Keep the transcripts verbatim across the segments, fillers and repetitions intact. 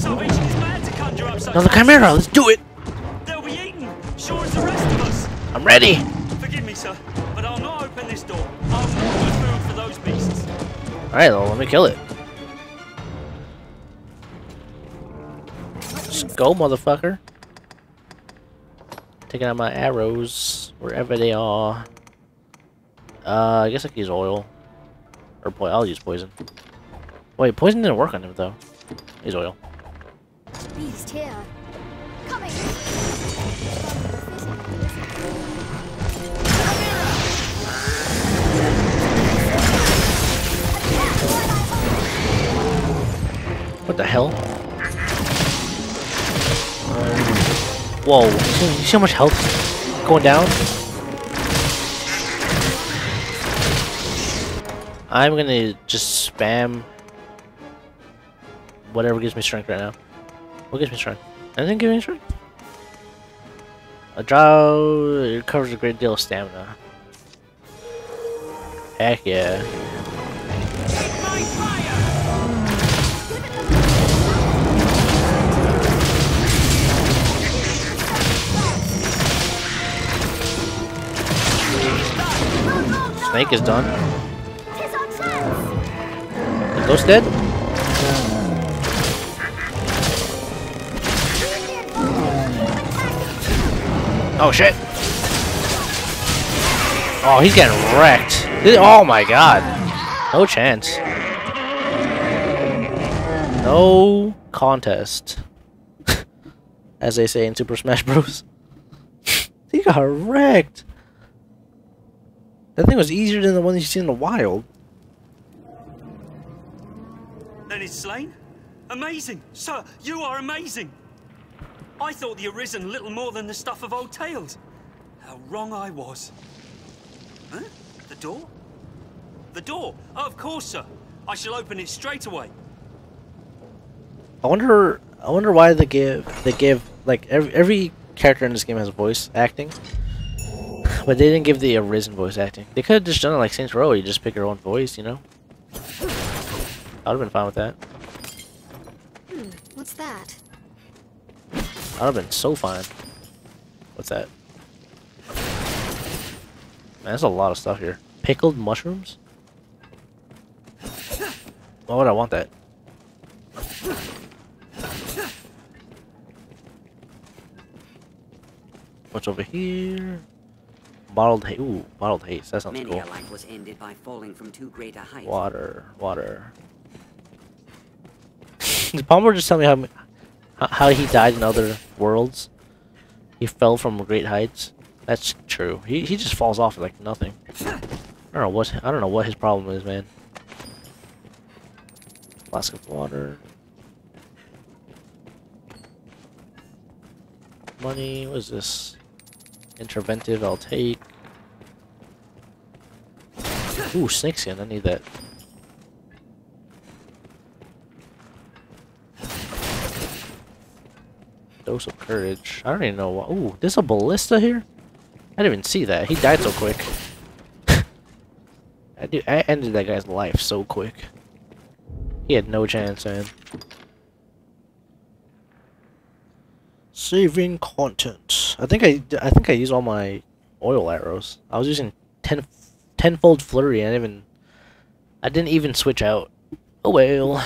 Salvation is bad to conjure up such. Another chimera, let's do it! They'll be eaten, sure as the rest of us. I'm ready! Forgive me, sir, but I'll not open this door. I'll not food for those beasts. Alright, well, let me kill it. Let's go, motherfucker. Taking out my arrows, wherever they are. Uh, I guess I can use oil. Or po I'll use poison. Wait, poison didn't work on him though. Use oil. Beast here. Coming. What the hell? Whoa, you see how much health going down? I'm gonna just spam whatever gives me strength right now. What gives me strength? Anything give me strength? A draw it covers a great deal of stamina. Heck yeah. Snake is done. Ghost dead? Oh shit! Oh, he's getting wrecked. This, oh my god. No chance. No contest. As they say in Super Smash Bros. He got wrecked. That thing was easier than the one you see in the wild. Then it's slain? Amazing! Sir, you are amazing! I thought the Arisen little more than the stuff of old tales. How wrong I was. Huh? The door? The door? Oh, of course, sir. I shall open it straight away. I wonder I wonder why they give they give like every every character in this game has voice acting. But they didn't give the Arisen voice acting. They could have just done it like Saints Row, you just pick your own voice, you know? I would have been fine with that. Hmm, what's that? I would have been so fine. What's that? Man, there's a lot of stuff here. Pickled mushrooms? Why would I want that? What's over here? Bottled haze. Ooh, bottled haze. That sounds Many cool. A life was ended by falling from too great a height. Water, water. Did Pombra just tell me how how he died in other worlds? He fell from great heights. That's true. He he just falls off like nothing. I don't know what I don't know what his problem is, man. Flask of water. Money. What is this? Interventive, I'll take. Ooh, snake skin, I need that. Dose of courage. I don't even know what. Ooh, there's a ballista here? I didn't even see that. He died so quick. I do. I ended that guy's life so quick. He had no chance, man. Saving content. I think I, I think I used all my oil arrows. I was using ten, tenfold flurry. And I didn't even, I didn't even switch out. Oh well.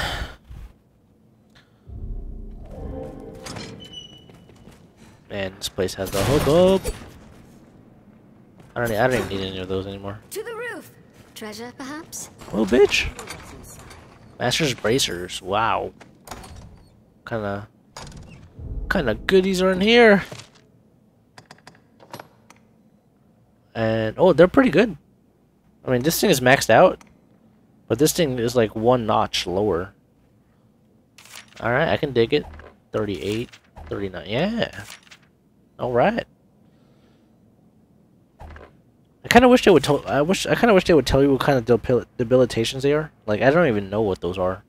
Man, this place has the hookup. I don't, I don't even need any of those anymore. To the roof. Treasure, perhaps. Oh, bitch. Master's bracers. Wow. Kind of. What kind of goodies are in here? And oh, they're pretty good. I mean, this thing is maxed out, but this thing is like one notch lower. All right, I can dig it. thirty-eight, thirty-nine. Yeah. All right. I kind of wish they would tell. I wish. I kind of wish they would tell you what kind of debil debilitations they are. Like, I don't even know what those are.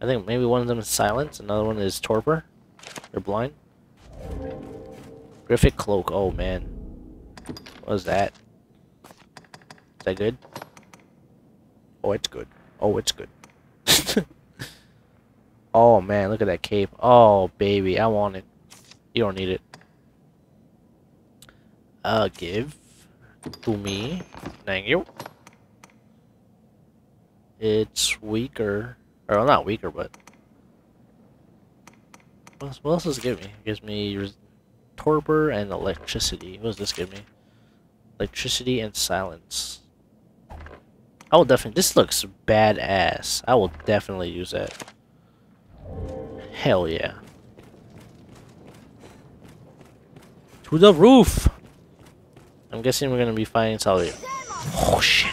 I think maybe one of them is silence. Another one is torpor. They're blind. Griffith cloak. Oh man, what is that? Is that good? Oh, it's good. Oh, it's good. Oh man, look at that cape. Oh baby, I want it. You don't need it. Uh, give to me. Thank you. It's weaker. Or well, not weaker, but... What else, what else does it give me? It gives me torpor and electricity. What does this give me? Electricity and silence. I will definitely... This looks badass. I will definitely use that. Hell yeah. To the roof! I'm guessing we're gonna be fighting Salia. Oh shit.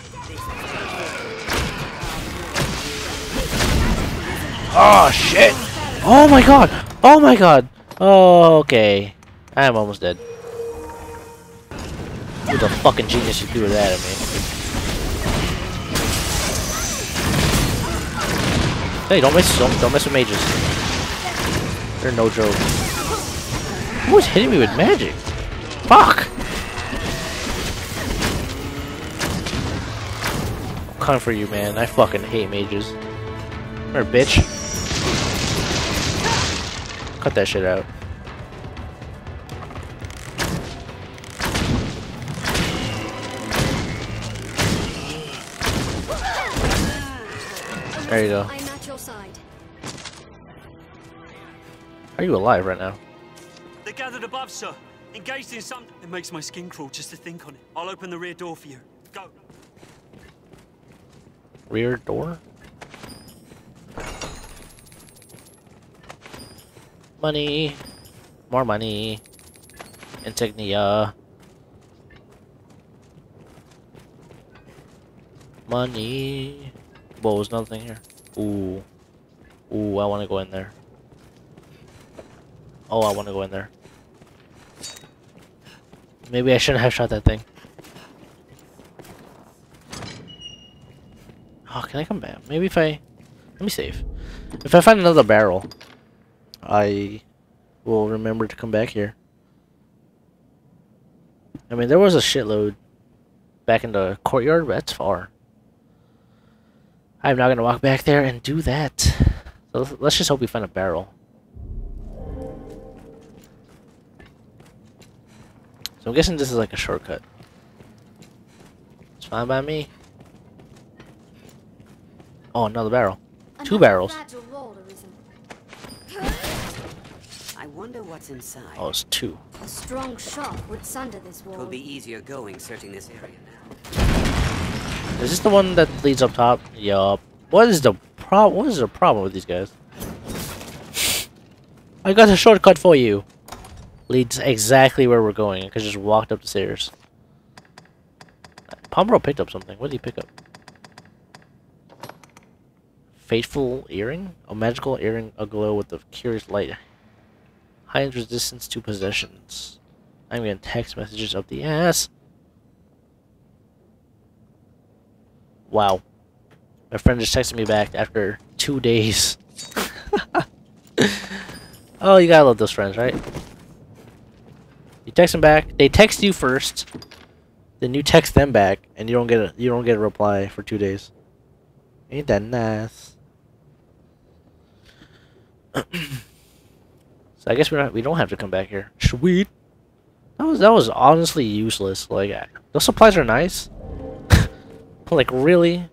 Oh shit! Oh my god! Oh my god! Oh, okay. I am almost dead. Who the fucking genius you threw that at me? Hey, don't mess don't, don't mess with mages. They're no joke. Who's hitting me with magic? Fuck! I'm coming for you, man. I fucking hate mages. Come here, bitch. Cut that shit out. There you go. I'm at your side. Are you alive right now? They're gathered above, sir. Engaged in some... It makes my skin crawl just to think on it. I'll open the rear door for you. Go. Rear door? Money, more money, insignia, money. Whoa, there's nothing here. Ooh, ooh, I want to go in there. Oh, I want to go in there. Maybe I shouldn't have shot that thing. Oh, can I come back? Maybe if I let me save. If I find another barrel, I will remember to come back here. I mean, there was a shitload back in the courtyard, but that's far. I'm not going to walk back there and do that. So let's just hope we find a barrel. So I'm guessing this is like a shortcut. It's fine by me. Oh, another barrel. Two barrels. Wonder what's inside. Oh, it's two. A strong shock would sunder this wall. It'll be easier going searching this area now. Is this the one that leads up top? Yup. What is the pro what is the problem with these guys? I got a shortcut for you. Leads exactly where we're going. I could just walked up the stairs. Pombra picked up something. What did he pick up? Fateful earring? A magical earring aglow with a curious light. High resistance to possessions. I'm getting text messages up the ass. Wow. My friend just texted me back after two days. Oh, you gotta love those friends, right? You text them back. They text you first. Then you text them back, and you don't get a you don't get a reply for two days. Ain't that nice? I guess we don't we don't have to come back here. Sweet. That was that was honestly useless. Like I, those supplies are nice. Like really.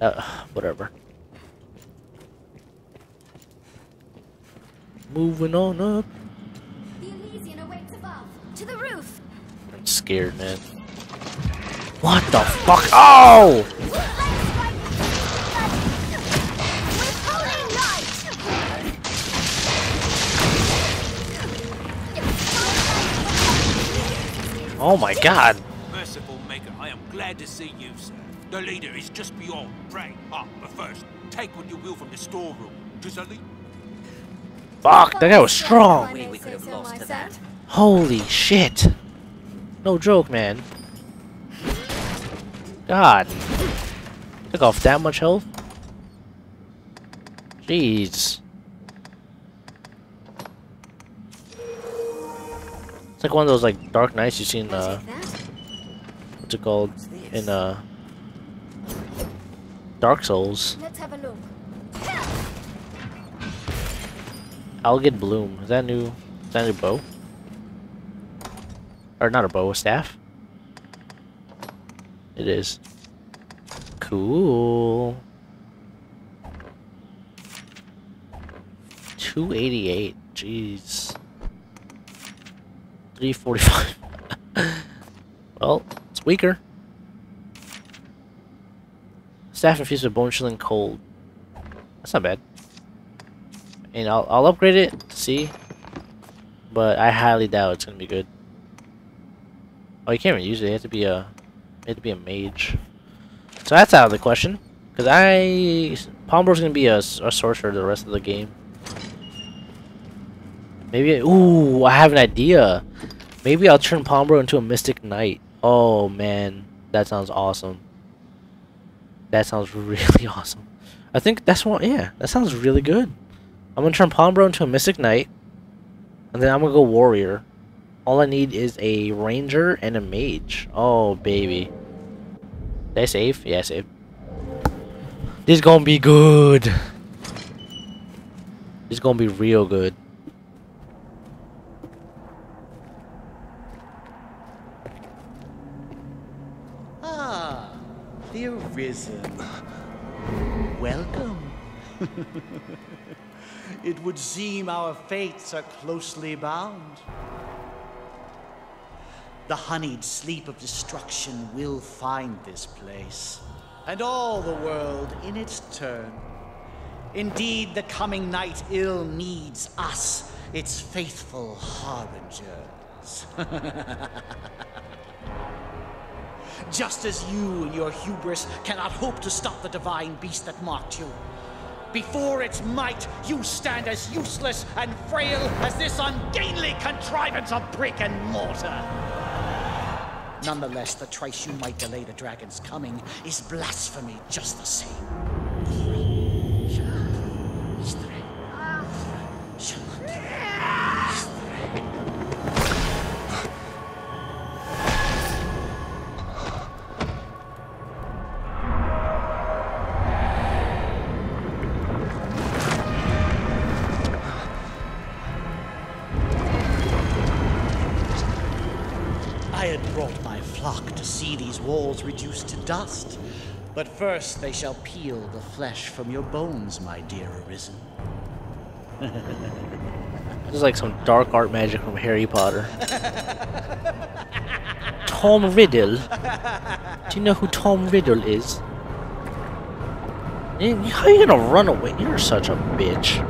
Uh, whatever. Moving on up. The Elysian awaits above. To the roof. I'm scared, man. What the fuck? Oh! Oh my god! Merciful Maker, I am glad to see you, sir. The leader is just beyond. Pray. Ah, but first, take what you will from the storeroom. Giuseppe? Fuck, that guy was strong! We, we could have lost to that. Holy shit! No joke, man. God. Took off that much health? Jeez. Like one of those like Dark Knights you've seen uh what's it called in uh Dark Souls. Let's have a look. Algid Bloom. Is that new? Is that a new bow? Or not a bow, a staff? It is. Cool. two eighty-eight. Jeez. three forty-five. Well, it's weaker. Staff infused with bone chilling cold. That's not bad. And I'll, I'll upgrade it to see. But I highly doubt it's gonna be good. Oh, you can't even use it. You have to be a, you have to be a mage. So that's out of the question. Cause I, Pombra's gonna be a, a sorcerer the rest of the game. Maybe, ooh, I have an idea. Maybe I'll turn Pombra into a Mystic Knight. Oh man, that sounds awesome. That sounds really awesome. I think that's one, yeah, that sounds really good. I'm gonna turn Pombra into a Mystic Knight. And then I'm gonna go Warrior. All I need is a Ranger and a Mage. Oh baby. Did I save? Yeah, I saved. This is gonna be good. This is gonna be real good. The Arisen. Welcome. It would seem our fates are closely bound. The honeyed sleep of destruction will find this place, and all the world in its turn. Indeed, the coming night ill needs us, its faithful harbingers. Just as you and your hubris cannot hope to stop the divine beast that marked you. Before its might, you stand as useless and frail as this ungainly contrivance of brick and mortar. Nonetheless, the trice you might delay the dragon's coming is blasphemy just the same. Walls reduced to dust, but first they shall peel the flesh from your bones, my dear Arisen. This is like some dark art magic from Harry Potter. Tom Riddle. Do you know who Tom Riddle is? How are you gonna run away? You're such a bitch.